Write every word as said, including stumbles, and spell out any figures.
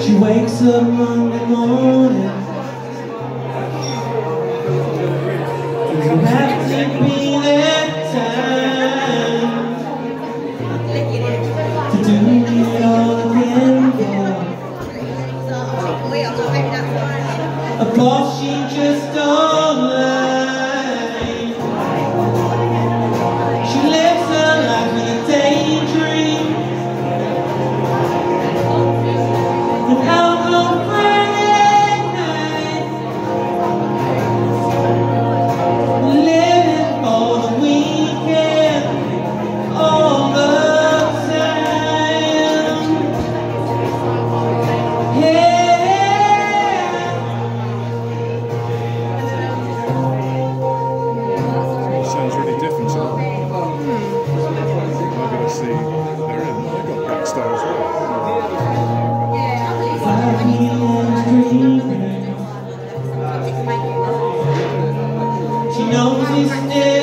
She wakes up Monday morning, you have to be that time to do it all again for. Of course she just don't like. She lives her life in a daydream. She knows it's dead.